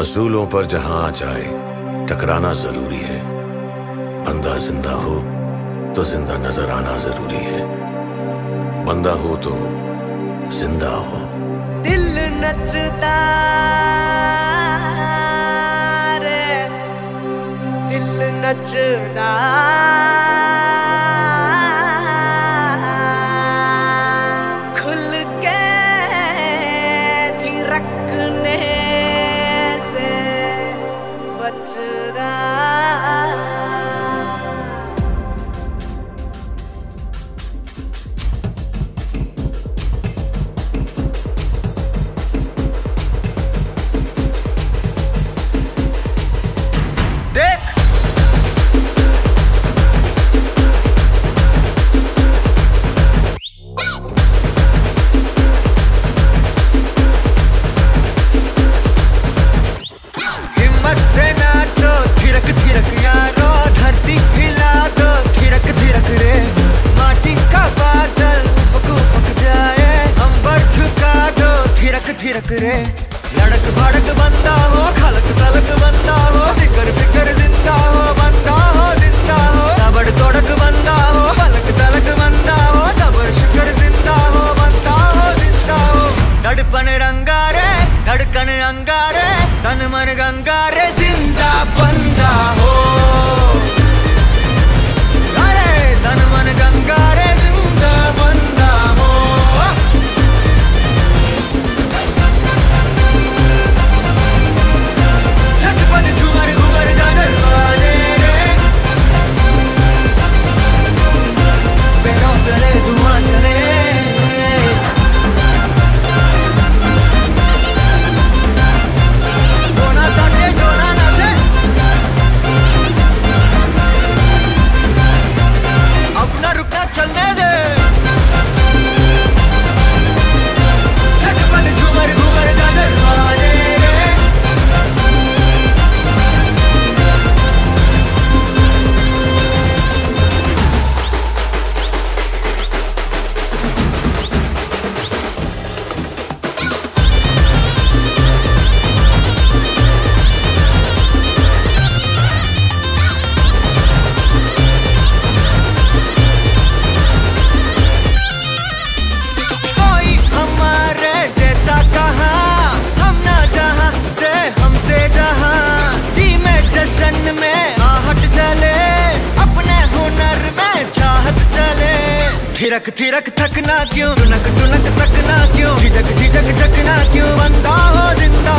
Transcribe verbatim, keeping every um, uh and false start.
असूलों पर जहां जाए टकराना जरूरी है। बंदा जिंदा हो तो जिंदा नजर आना जरूरी है। बंदा हो तो जिंदा हो। दिल नचता रे, दिल नचता थिरक रे, लड़क भड़क बंदा हो, खलक तलक बंदा हो, फिकर फिकर जिंदा हो, बंदा हो जिंदा हो, तबड़ तोड़क बंदा हो, पलक तलक बंदा हो, तबर शुकर जिंदा हो, बंदा हो जिंदा हो। धड़पन रंगा रे, धड़कन अंगा रे, तन मन गंगा रे, जिंदा बंदा हो। अरे तन मन गंगा रे, जिंदा बंदा हो। थिरक थिरक थकना क्यों, टुनक टुनक तकना क्यों, झिझक झिझक झकना क्यों, बंदा हो जिंदा